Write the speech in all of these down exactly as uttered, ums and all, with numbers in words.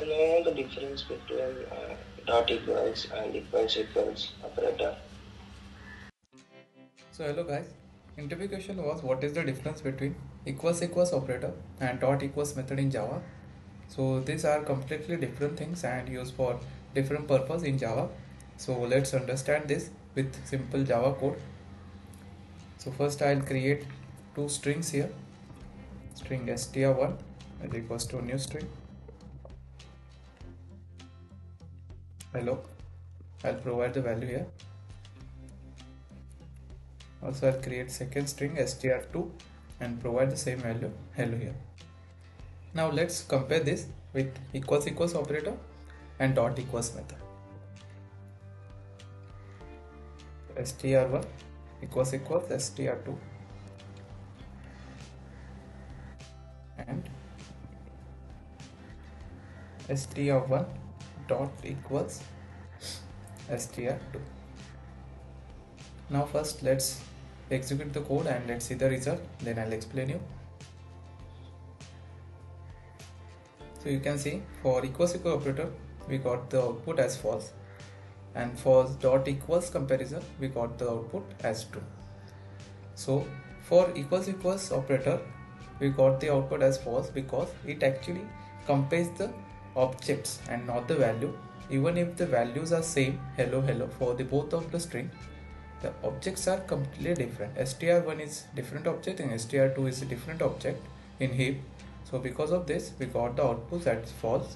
We know the difference between uh, dot equals and equals equals operator. So hello guys, interview question was what is the difference between equals equals operator and dot equals method in Java. So these are completely different things and used for different purpose in Java. So let's understand this with simple Java code. So first I'll create two strings here. String str one is equals to new string. Hello, I'll provide the value here. Also I'll create second string str two and provide the same value hello here. Now let's compare this with equals equals operator and dot equals method. str one equals equals str two and str one dot equals str two. Now first let's execute the code and let's see the result, then I'll explain you. So you can see for equals equal operator we got the output as false, and for dot equals comparison we got the output as true. So for equals equals operator we got the output as false because it actually compares the objects and not the value. Even if the values are same hello hello for the both of the string, the objects are completely different. str one is different object and str two is a different object in heap. So because of this we got the output that's false.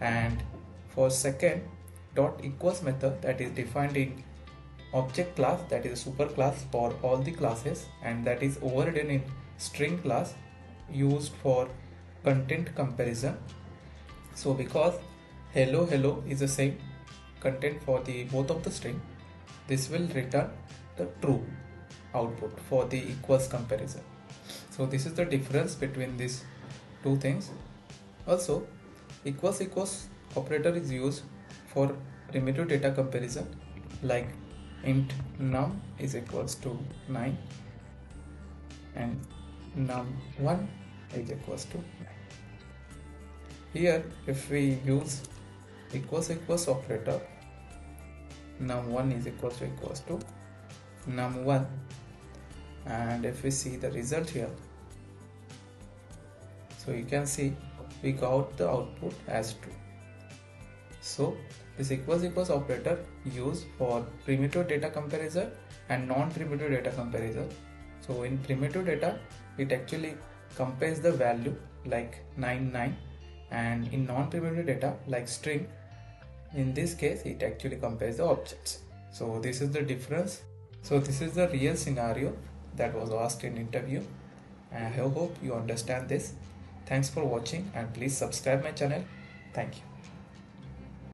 And for second dot equals method, that is defined in object class, that is a super class for all the classes, and that is overridden in string class used for content comparison. So because hello hello is the same content for the both of the string, this will return the true output for the equals comparison. So this is the difference between these two things. Also equals equals operator is used for primitive data comparison, like int num is equals to nine and num one is equals to nine. Here if we use equals equals operator, num one is equals to equals to num one, and if we see the result here, so you can see we got the output as true. So this equals equals operator used for primitive data comparison and non-primitive data comparison. So in primitive data it actually compares the value like nine nine, and in non-primitive data like string, in this case it actually compares the objects. So this is the difference. So this is the real scenario that was asked in interview. I hope you understand this. Thanks for watching and please subscribe my channel. Thank you.